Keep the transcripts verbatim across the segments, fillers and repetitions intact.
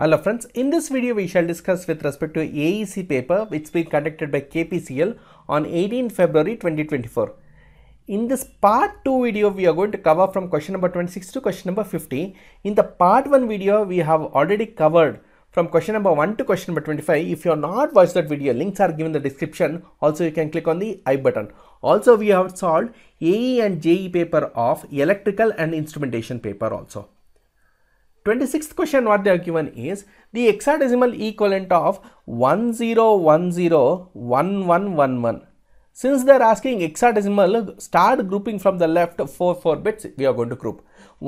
Hello friends, in this video we shall discuss with respect to A E C paper which has been conducted by K P C L on eighteenth February twenty twenty-four. In this part two video we are going to cover from question number twenty-six to question number fifty. In the part one video we have already covered from question number one to question number twenty-five. If you have not watched that video, links are given in the description. Also you can click on the I button. Also we have solved A E and J E paper of electrical and instrumentation paper also. twenty-sixth question, what they are given is the hexadecimal equivalent of one zero one zero one one one one. Since they are asking hexadecimal, start grouping from the left four four bits. We are going to group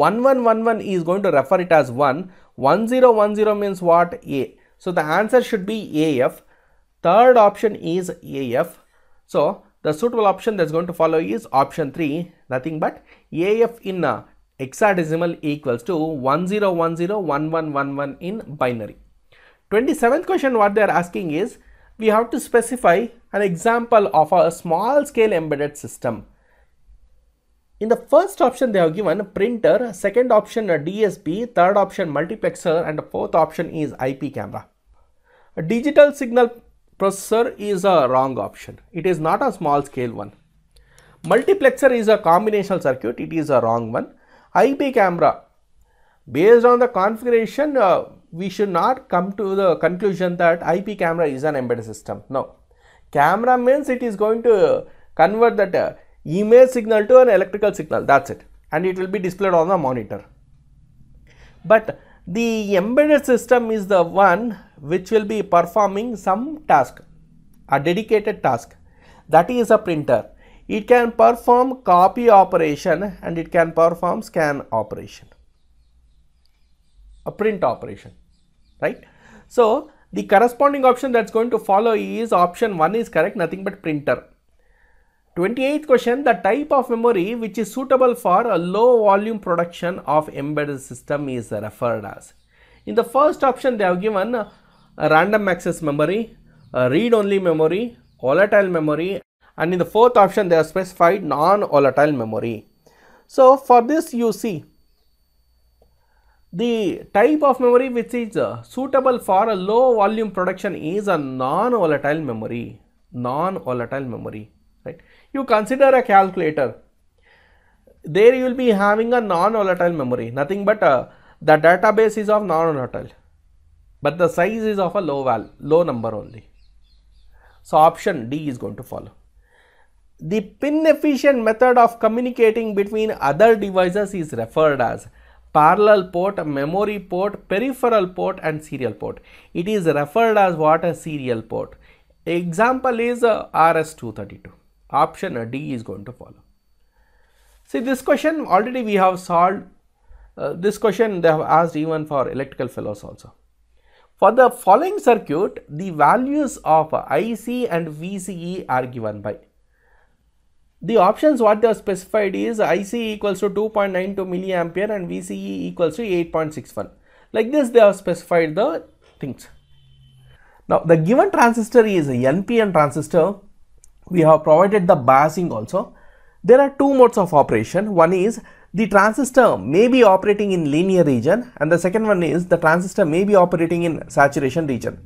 one one one one is going to refer it as one. one zero one zero means what? A. So the answer should be A F. Third option is A F. So the suitable option that's going to follow is option three. Nothing but A F in a hexadecimal equals to one zero one zero one one one one in binary. twenty-seventh question, what they are asking is we have to specify an example of a small scale embedded system. In the first option they have given printer, second option D S P, third option multiplexer, and the fourth option is I P camera. A digital signal processor is a wrong option. It is not a small scale one. Multiplexer is a combinational circuit. It is a wrong one. I P camera, based on the configuration, uh, we should not come to the conclusion that I P camera is an embedded system. No, camera means it is going to convert that uh, image signal to an electrical signal, that's it, and it will be displayed on the monitor. But the embedded system is the one which will be performing some task, a dedicated task, that is a printer. It can perform copy operation and it can perform scan operation, a print operation, right? So the corresponding option that's going to follow is option one is correct, nothing but printer. twenty-eighth question, the type of memory which is suitable for a low volume production of embedded system is referred as. In the first option they have given a random access memory, a read-only memory, volatile memory. And in the fourth option, they have specified non-volatile memory. So for this, you see the type of memory which is uh, suitable for a low volume production is a non-volatile memory, non-volatile memory, right? You consider a calculator. There you will be having a non-volatile memory, nothing but uh, the database is of non-volatile, but the size is of a low val, low number only. So option D is going to follow. The pin efficient method of communicating between other devices is referred as parallel port, memory port, peripheral port, and serial port. It is referred as what? A serial port. Example is uh, R S two thirty-two. Option D is going to follow. See, this question already we have solved. Uh, this question they have asked even for electrical fellows also. For the following circuit, the values of I C and V C E are given by. The options what they have specified is I C equals to two point nine two milliampere and V C E equals to eight point six one. Like this they have specified the things. Now the given transistor is a N P N transistor. We have provided the biasing also. There are two modes of operation. One is the transistor may be operating in linear region, and the second one is the transistor may be operating in saturation region.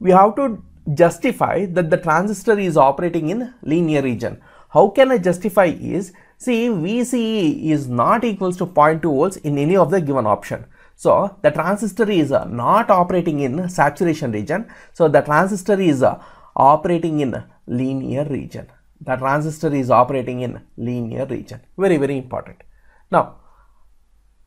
We have to justify that the transistor is operating in linear region. How can I justify is, see, V C E is not equals to zero point two volts in any of the given option. So the transistor is uh, not operating in saturation region. So the transistor is uh, operating in linear region. The transistor is operating in linear region. Very, very important. Now,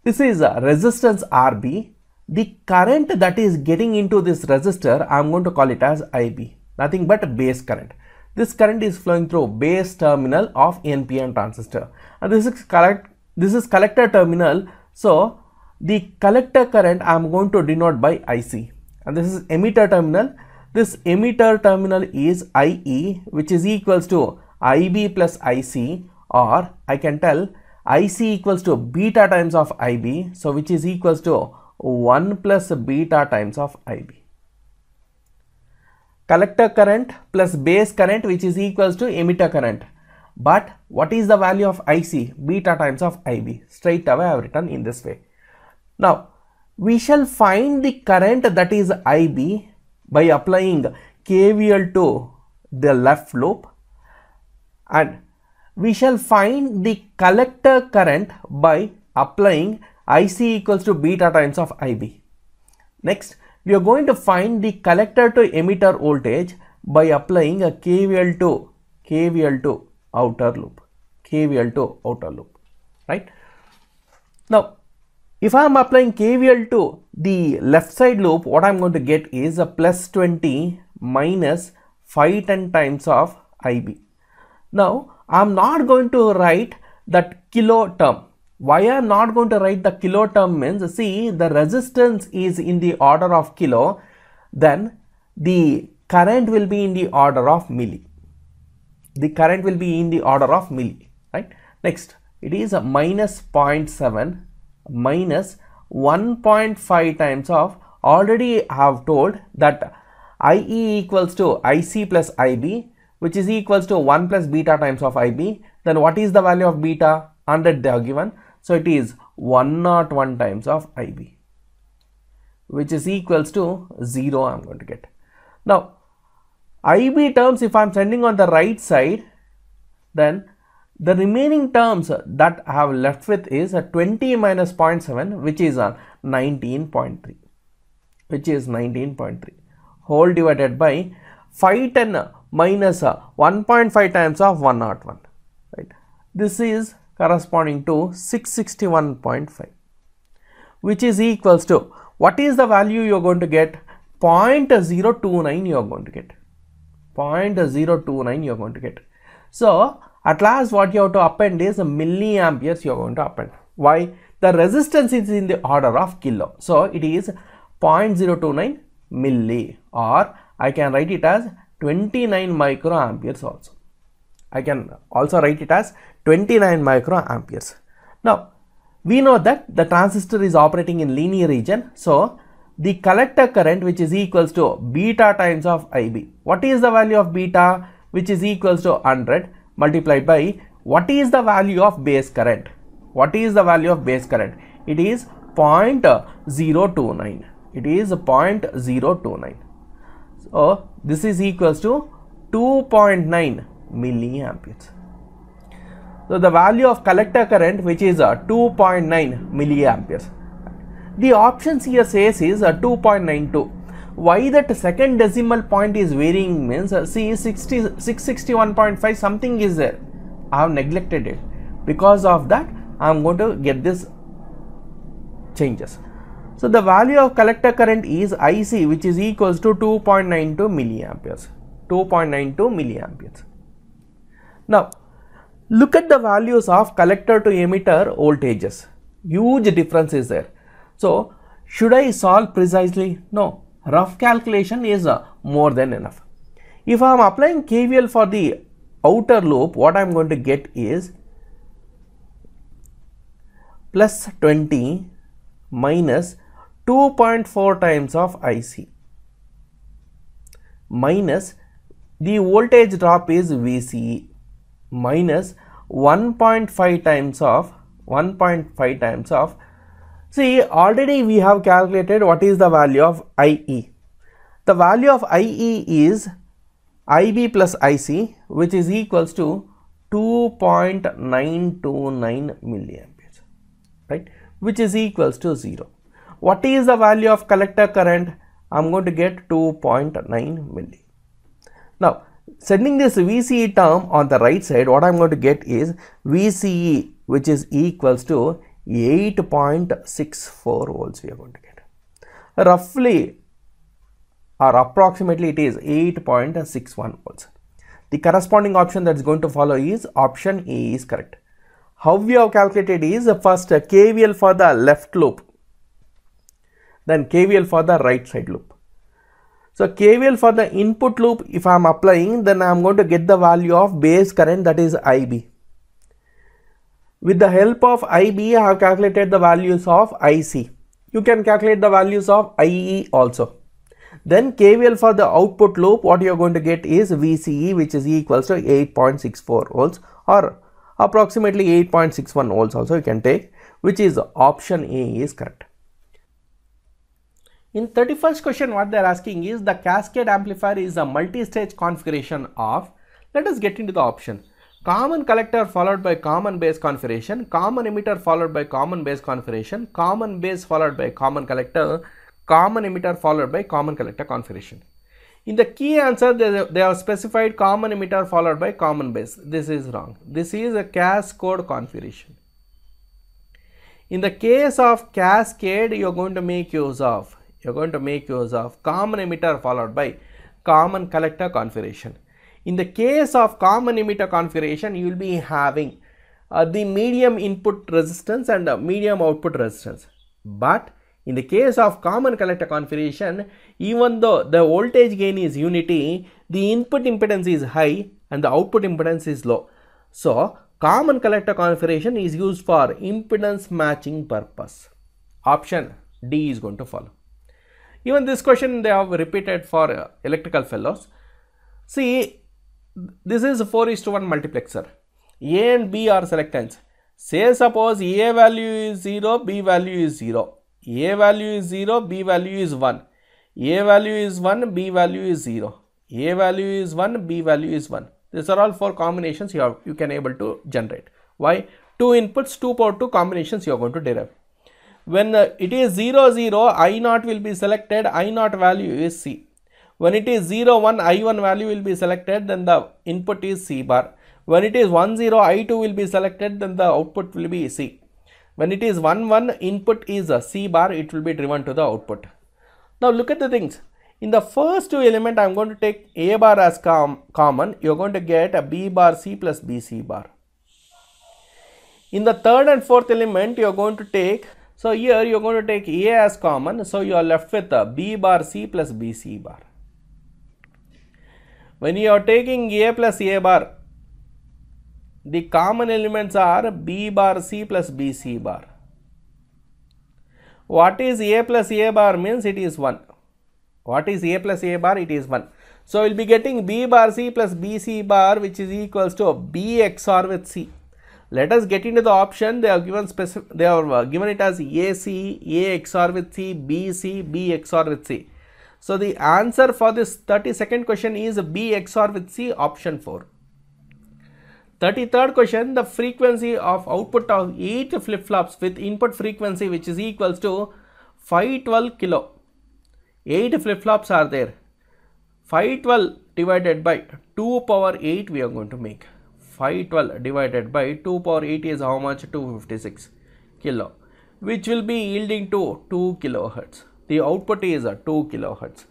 this is uh, resistance R B. The current that is getting into this resistor, I am going to call it as I B, nothing but base current. This current is flowing through base terminal of N P N transistor, and this is collect, this is collector terminal. So the collector current I am going to denote by I C, and this is emitter terminal. This emitter terminal is I E, which is equals to I B plus I C, or I can tell I C equals to beta times of I B, so which is equals to one plus beta times of I B. Collector current plus base current, which is equals to emitter current. But what is the value of I C? Beta times of I B. Straight away I have written in this way. Now we shall find the current, that is I B, by applying K V L to the left loop, and we shall find the collector current by applying I C equals to beta times of I B. Next, we are going to find the collector to emitter voltage by applying a K V L to K V L to outer loop, K V L to outer loop, right? Now, if I am applying K V L to the left side loop, what I am going to get is a plus twenty minus five ten times of I B. Now, I am not going to write that kilo term. Why I am not going to write the kilo term means, see, the resistance is in the order of kilo, then the current will be in the order of milli. The current will be in the order of milli, right? Next, it is a minus zero point seven minus one point five times of, already I have told that I E equals to I C plus I B, which is equals to one plus beta times of I B. Then what is the value of beta? one hundred they are given. So it is one hundred one times of I B, which is equals to zero I am going to get. Now, I B terms, if I am sending on the right side, then the remaining terms that I have left with is a twenty minus zero point seven, which is a nineteen point three, which is nineteen point three, whole divided by five ten minus one point five times of one hundred one, right? This is corresponding to six hundred sixty-one point five, which is equals to, what is the value you are going to get? zero point zero two nine you are going to get. zero point zero two nine you are going to get. So at last what you have to append is milliamperes you are going to append. Why? The resistance is in the order of kilo. So it is zero point zero two nine milli, or I can write it as twenty-nine microamperes also. I can also write it as twenty-nine microamperes. Now we know that the transistor is operating in linear region. So the collector current, which is equals to beta times of I B. What is the value of beta? Which is equals to one hundred multiplied by, what is the value of base current? What is the value of base current? It is zero point zero two nine. It is zero point zero two nine. So this is equals to two point nine milliamperes. So the value of collector current, which is two point nine milliamperes. The options here says is two point nine two. Why that second decimal point is varying means, see, six hundred sixty-one point five something is there. I have neglected it. Because of that, I am going to get this changes. So the value of collector current is I C, which is equals to two point nine two milliamperes. two point nine two milliamperes. Now, look at the values of collector to emitter voltages. Huge difference is there. So, should I solve precisely? No, rough calculation is uh, more than enough. If I am applying K V L for the outer loop, what I am going to get is plus twenty minus two point four times of I C minus the voltage drop is V C E minus one point five times of one point five times of. See, already we have calculated what is the value of I E. The value of I E is I B plus I C, which is equals to two point nine two nine milliamperes, right? Which is equals to zero. What is the value of collector current? I'm going to get two point nine milli. Now, sending this V C E term on the right side, what I'm going to get is V C E, which is equals to eight point six four volts we are going to get. Roughly or approximately it is eight point six one volts. The corresponding option that's going to follow is option A is correct. How we have calculated is first K V L for the left loop, then K V L for the right side loop. So K V L for the input loop, if I am applying, then I am going to get the value of base current, that is I B. With the help of I B, I have calculated the values of I C. You can calculate the values of I E also. Then K V L for the output loop, what you are going to get is V C E, which is equals to eight point six four volts, or approximately eight point six one volts also you can take, which is option A is correct. In thirty-first question, what they are asking is the cascade amplifier is a multi-stage configuration of. Let us get into the option. Common collector followed by common base configuration, common emitter followed by common base configuration, common base followed by common collector, common emitter followed by common collector configuration. In the key answer, they, they have specified common emitter followed by common base. This is wrong. This is a cascode configuration. In the case of cascade, you are going to make use of, you are going to make use of common emitter followed by common collector configuration. In the case of common emitter configuration, you will be having uh, the medium input resistance and uh, medium output resistance. But in the case of common collector configuration, even though the voltage gain is unity, the input impedance is high and the output impedance is low. So, common collector configuration is used for impedance matching purpose. Option D is going to follow. Even this question they have repeated for uh, electrical fellows. See, this is a four is to one multiplexer. A and B are selectants. Say suppose A value is zero, B value is zero. A value is zero, B value is one. A value is one, B value is zero. A value is one, B value is one. These are all four combinations you have, you can able to generate. Why? Two inputs, two power two combinations you are going to derive. When uh, it is zero, zero, I zero will be selected, I zero value is C. When it is zero, one, I one value will be selected, then the input is C bar. When it is one, zero, I two will be selected, then the output will be C. When it is one, one, input is a C bar, it will be driven to the output. Now look at the things. In the first two element, I am going to take A bar as com common. You are going to get a B bar C plus B C bar. In the third and fourth element, you are going to take, so here you are going to take A as common. So you are left with a B bar C plus B C bar. When you are taking A plus A bar, the common elements are B bar C plus B C bar. What is A plus A bar means it is one. What is A plus A bar? It is one. So, we will be getting B bar C plus B C bar, which is equals to B X O R with C. Let us get into the option. They have given specific, they have given it as A C, A X O R with C, B C, B X O R with C. So, the answer for this thirty-second question is B X O R with C, option four. thirty-third question, the frequency of output of eight flip-flops with input frequency which is equals to five hundred twelve kilo. eight flip-flops are there. five hundred twelve divided by two power eight we are going to make. five hundred twelve divided by two power eight is how much? two hundred fifty-six kilo, which will be yielding to two kilohertz. The output is a two kilohertz.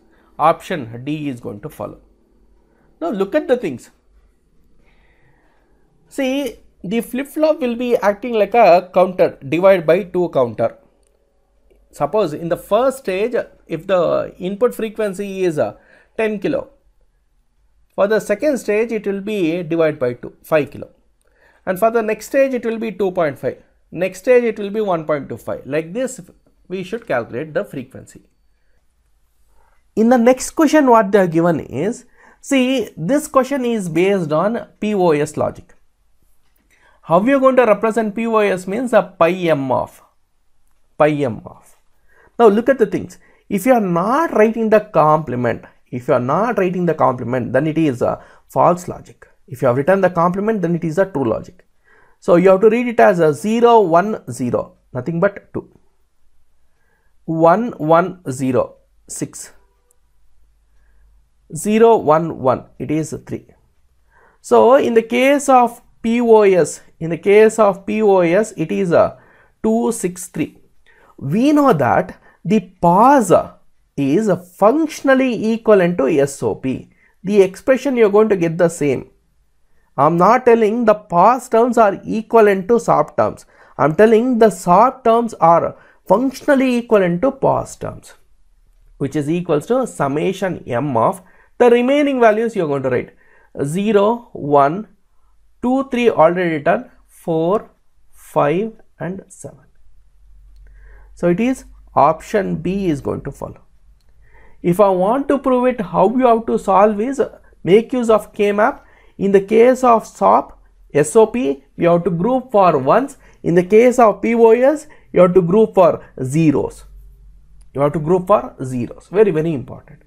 Option D is going to follow. Now look at the things. See, the flip-flop will be acting like a counter, divide by two counter. Suppose in the first stage, if the input frequency is ten kilo, for the second stage it will be divided by two, five kilo, and for the next stage it will be two point five, next stage it will be one point two five. Like this we should calculate the frequency. In the next question, what they are given is, see, this question is based on P O S logic. How we are going to represent P O S means a pi m of, pi m of. Now look at the things. If you are not writing the complement, if you are not writing the complement, then it is a false logic. If you have written the complement, then it is a true logic. So you have to read it as a zero, one, zero, nothing but two. one, one, zero, six. zero, one, one, it is three. So in the case of P O S, in the case of P O S, it is a two six three. We know that the P O S is functionally equivalent to S O P. The expression you are going to get the same. I am not telling the P O S terms are equivalent to S O P terms. I am telling the S O P terms are functionally equivalent to P O S terms, which is equals to summation m of the remaining values you are going to write. zero, one, two, three already done, four, five and seven. So it is option B is going to follow. If I want to prove it, how you have to solve is make use of K map. In the case of S O P, S O P, we have to group for ones. In the case of P O S, you have to group for zeros. You have to group for zeros. Very, very important.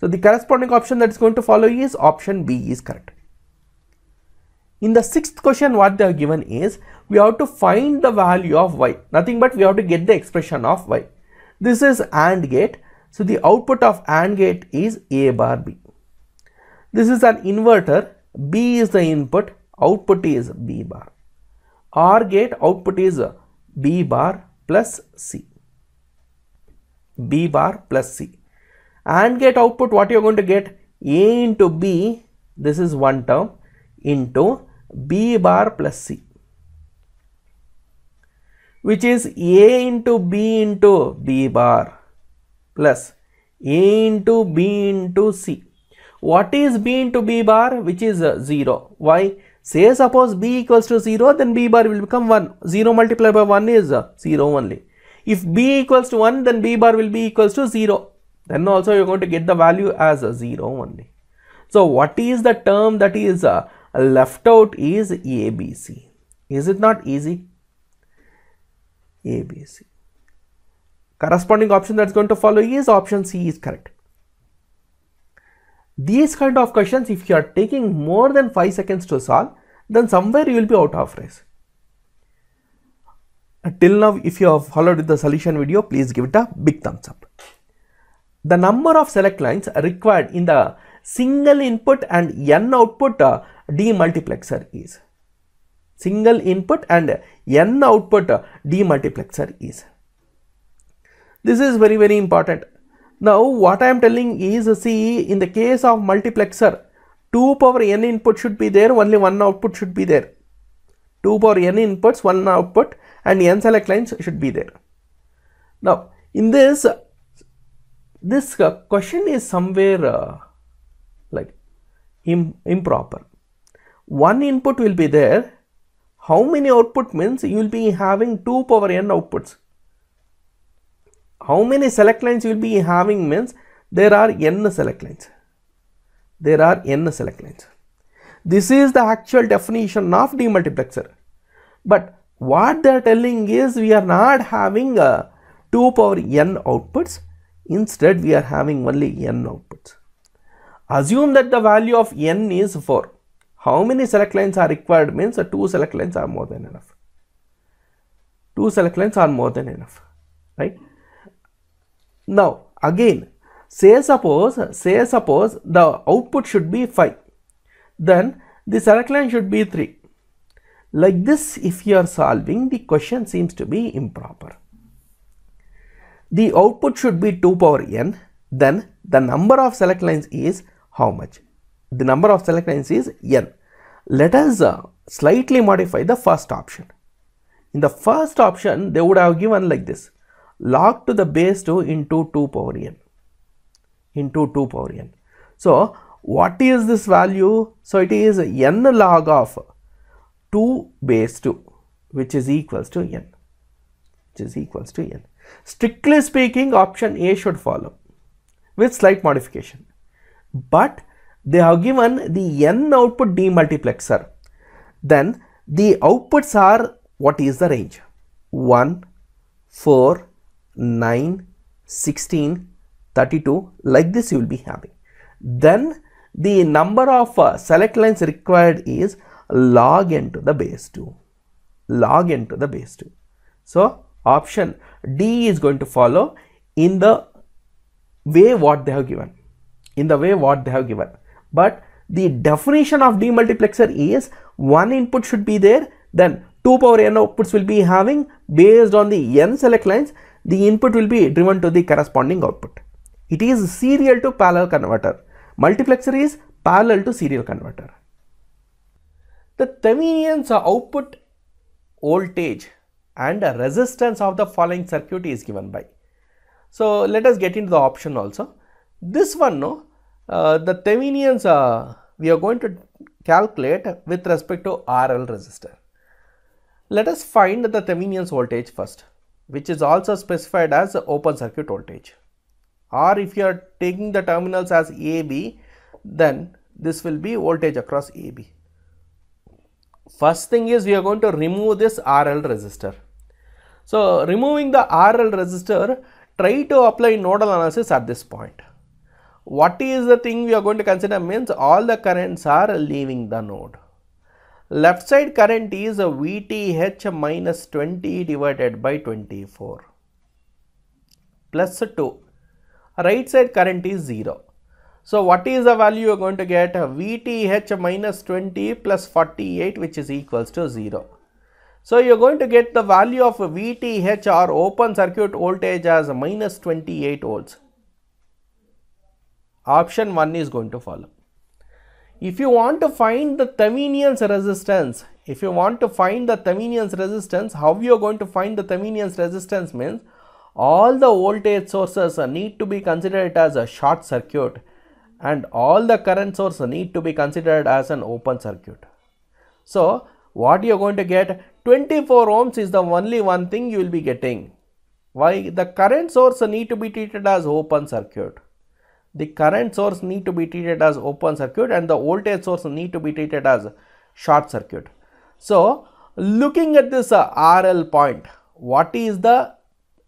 So the corresponding option that is going to follow is option B is correct. In the sixth question, what they are given is we have to find the value of y. Nothing but we have to get the expression of y. This is AND gate. So the output of AND gate is A bar B. This is an inverter. B is the input. Output is B bar. OR gate output is B bar plus C. B bar plus C. AND gate output, what you are going to get? A into B, this is one term, into B bar plus C, which is A into B into B bar plus A into B into C. What is B into B bar? Which is zero. Why? Say suppose B equals to zero, then B bar will become one. zero multiplied by one is zero only. If B equals to one, then B bar will be equals to zero. Then also you are going to get the value as zero only. So what is the term that is left out is A B C. Is it not easy? A B C. Corresponding option that's going to follow is option C is correct. These kind of questions, if you are taking more than five seconds to solve, then somewhere you will be out of race. Till now, if you have followed the solution video, please give it a big thumbs up. The number of select lines required in the single input and n output uh, demultiplexer is. Single input and n output uh, demultiplexer is. This is very, very important. Now, what I am telling is, see, in the case of multiplexer, two power n input should be there, only one output should be there. two power n inputs, one output, and n select lines should be there. Now, in this, this question is somewhere uh, like im improper. One input will be there. How many output means you will be having two power n outputs. How many select lines you will be having means there are n select lines. There are n select lines. This is the actual definition of demultiplexer. But what they are telling is we are not having a two power n outputs. Instead, we are having only n outputs. Assume that the value of n is four. How many select lines are required means two select lines are more than enough. Two select lines are more than enough, right? Now, again, say suppose, say suppose the output should be five. Then the select line should be three. Like this, if you are solving, the question seems to be improper. The output should be two power n. Then the number of select lines is how much? The number of select lines is n. Let us uh, slightly modify the first option. In the first option, they would have given like this. Log to the base two into two power n into two power n. So what is this value? So it is n log of two base two, which is equals to n, which is equals to n. Strictly speaking, option A should follow with slight modification, but they have given the n output demultiplexer. Then the outputs are, what is the range? one, four, nine, sixteen, thirty-two, like this you will be having. Then the number of uh, select lines required is log n to the base two, log n to the base two. So option D is going to follow in the way what they have given, in the way what they have given. But the definition of demultiplexer is one input should be there, then two power n outputs will be having based on the n select lines. The input will be driven to the corresponding output. It is serial to parallel converter. Multiplexer is parallel to serial converter. The Thevenin's output voltage and resistance of the following circuit is given by. So let us get into the option also. This one, no, uh, the Thevenin's uh, we are going to calculate with respect to R L resistor. Let us find the Thevenin's voltage first, which is also specified as open circuit voltage, or if you are taking the terminals as A B, then this will be voltage across A B. First thing is we are going to remove this R L resistor. So removing the R L resistor try to apply nodal analysis at this point. What is the thing we are going to consider means all the currents are leaving the node. Left side current is V T H minus twenty divided by twenty-four plus two. Right side current is zero. So what is the value you are going to get? V T H minus twenty plus forty-eight, which is equals to zero. So you are going to get the value of V T H or open circuit voltage as minus twenty-eight volts. Option one is going to follow. If you want to find the Thevenin's resistance, if you want to find the Thevenin's resistance, how you are going to find the Thevenin's resistance means all the voltage sources need to be considered as a short circuit and all the current source need to be considered as an open circuit. So what you are going to get, twenty-four ohms is the only one thing you will be getting. Why? The current source need to be treated as open circuit. The current source need to be treated as open circuit and the voltage source need to be treated as short circuit. So looking at this R L point, what is the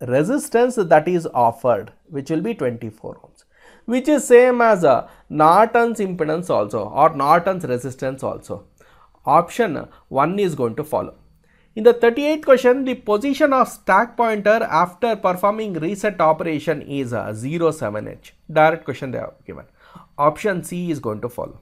resistance that is offered, which will be twenty-four ohms, which is same as a Norton's impedance also or Norton's resistance also. Option one is going to follow. In the thirty-eighth question, the position of stack pointer after performing reset operation is a zero seven H. Direct question they have given. Option C is going to follow.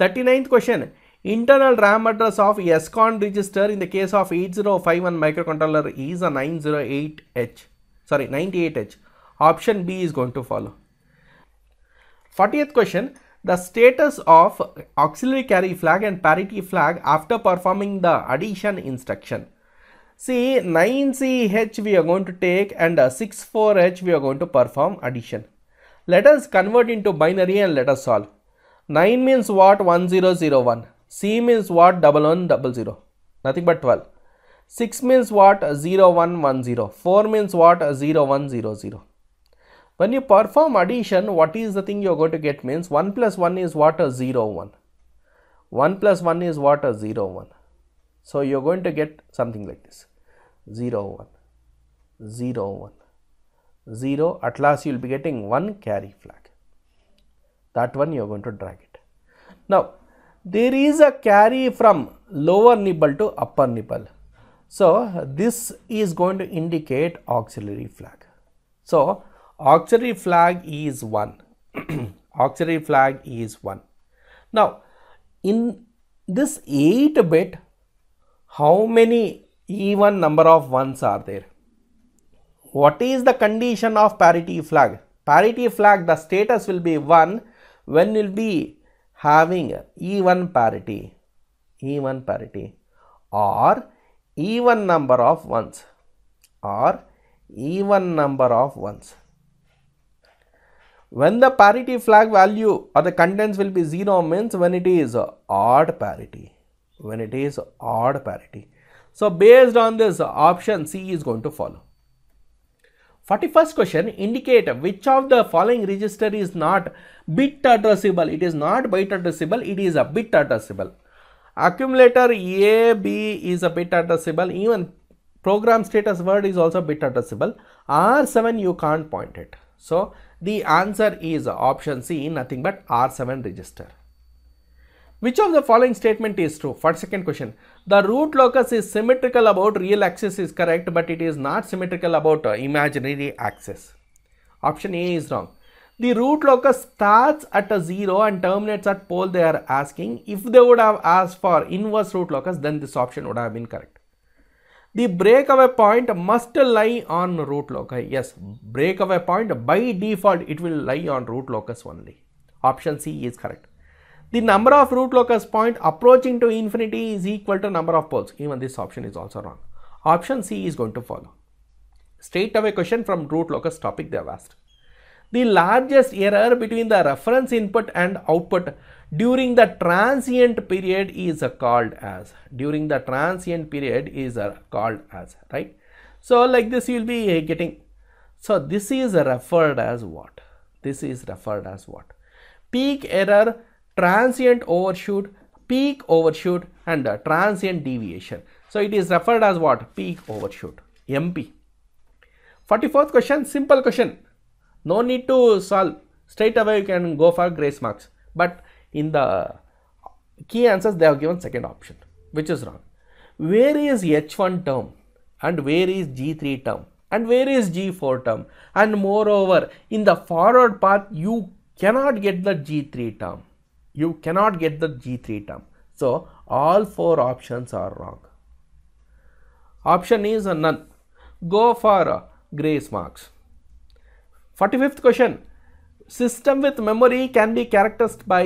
thirty-ninth question, internal RAM address of ESCON register in the case of eighty fifty-one microcontroller is a nine oh eight H. Sorry, ninety-eight H. Option B is going to follow. fortieth question, the status of auxiliary carry flag and parity flag after performing the addition instruction. See, nine C H we are going to take and sixty-four H we are going to perform addition. Let us convert into binary and let us solve. nine means what? one zero zero one. C means what? one one zero zero. Nothing but twelve. six means what? zero one one zero. four means what? zero one zero zero. When you perform addition, what is the thing you are going to get means one plus one is what? zero one. one plus one is what? zero one. So you are going to get something like this. zero one zero one zero. At last you will be getting one carry flag. That one you are going to drag it. Now there is a carry from lower nibble to upper nibble. So this is going to indicate auxiliary flag. So auxiliary flag is one. Auxiliary flag is one. Now, in this eight bit, how many even number of ones are there? What is the condition of parity flag? Parity flag, the status will be one when you will be having even parity, even parity or even number of ones or even number of ones. When the parity flag value or the contents will be zero means when it is odd parity, when it is odd parity. So based on this, option C is going to follow. forty-first question, indicate which of the following register is not bit addressable. It is not byte addressable, it is a bit addressable. Accumulator A, B is a bit addressable, even program status word is also bit addressable. R seven you can't point it. So the answer is option C, nothing but R seven register. Which of the following statement is true? For second question, the root locus is symmetrical about real axis is correct, but it is not symmetrical about uh, imaginary axis. Option A is wrong. The root locus starts at a zero and terminates at pole they are asking. If they would have asked for inverse root locus, then this option would have been correct. The breakaway point must lie on root locus. Yes, breakaway point by default, it will lie on root locus only. Option C is correct. The number of root locus point approaching to infinity is equal to number of poles. Even this option is also wrong. Option C is going to follow. Straight away question from root locus topic they have asked. The largest error between the reference input and output during the transient period is called as, during the transient period is called as, right? So like this you will be getting, so this is referred as what? This is referred as what? Peak error, transient overshoot, peak overshoot and transient deviation. So it is referred as what? Peak overshoot, M P. forty-fourth question, simple question. No need to solve. Straight away you can go for grace marks. But in the key answers they have given second option, which is wrong. Where is H one term and where is G three term and where is G four term? And moreover, in the forward path you cannot get the G three term. You cannot get the G three term. So all four options are wrong. Option is none. Go for uh, grace marks. forty-fifth question. System with memory can be characterized by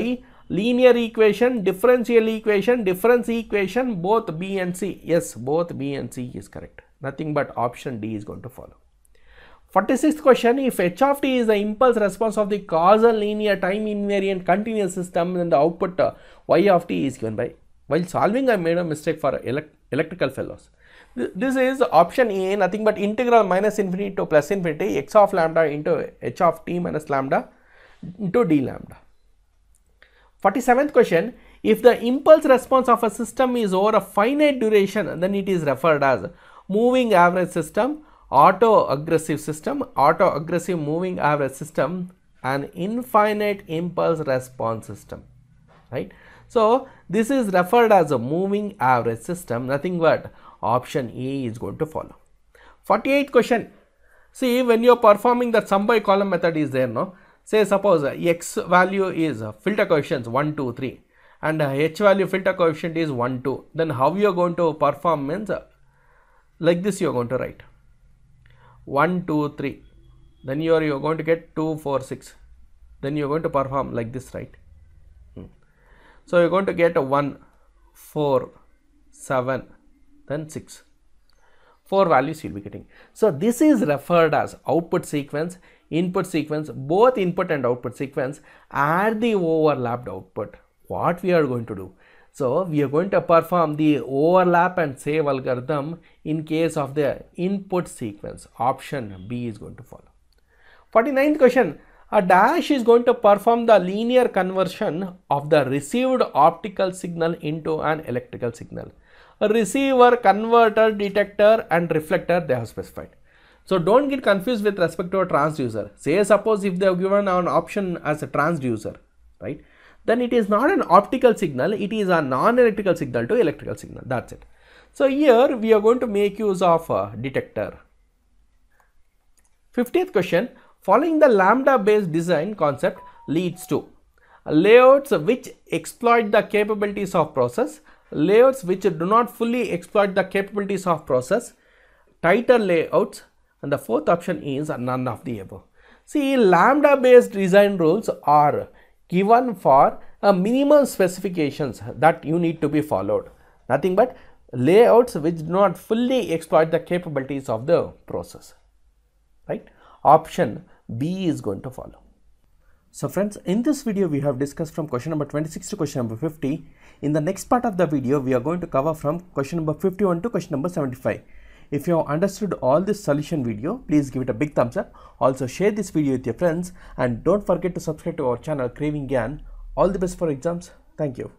linear equation, differential equation, difference equation, both B and C. Yes, both B and C is correct. Nothing but option D is going to follow. forty-sixth question. If H of t is the impulse response of the causal linear time invariant continuous system, then the output uh, Y of t is given by. While solving, I made a mistake for elect electrical fellows. This is option A, nothing but integral minus infinity to plus infinity x of lambda into h of t minus lambda into d lambda. forty-seventh question. If the impulse response of a system is over a finite duration, then it is referred as moving average system, auto aggressive system, auto aggressive moving average system, and infinite impulse response system, right? So this is referred as a moving average system, nothing but option A is going to follow. forty-eighth question. See, when you are performing that sum by column method is there, no? Say suppose x value is filter coefficients one, two, three and h value filter coefficient is one, two. Then how you are going to perform means like this you are going to write one, two, three. Then you are, you are going to get two, four, six. Then you are going to perform like this, right? So you are going to get one, four, seven. Then six, four values you will be getting. So this is referred as output sequence, input sequence. Both input and output sequence are the overlapped output. What we are going to do? So we are going to perform the overlap and save algorithm in case of the input sequence. Option B is going to follow. forty-ninth question. A dash is going to perform the linear conversion of the received optical signal into an electrical signal. A receiver, converter, detector and reflector they have specified. So don't get confused with respect to a transducer. Say suppose if they have given an option as a transducer, right? Then it is not an optical signal, it is a non-electrical signal to electrical signal, that's it. So here we are going to make use of a detector. fiftieth question. Following the lambda based design concept leads to layouts which exploit the capabilities of process, layouts which do not fully exploit the capabilities of process, tighter layouts, and the fourth option is none of the above. See, lambda based design rules are given for a minimum specifications that you need to be followed, nothing but layouts which do not fully exploit the capabilities of the process, right? Option B is going to follow. So friends, in this video we have discussed from question number twenty-six to question number fifty. In the next part of the video, we are going to cover from question number fifty-one to question number seventy-five. If you have understood all this solution video, please give it a big thumbs up. Also share this video with your friends and don't forget to subscribe to our channel Craving Gyan. All the best for exams. Thank you.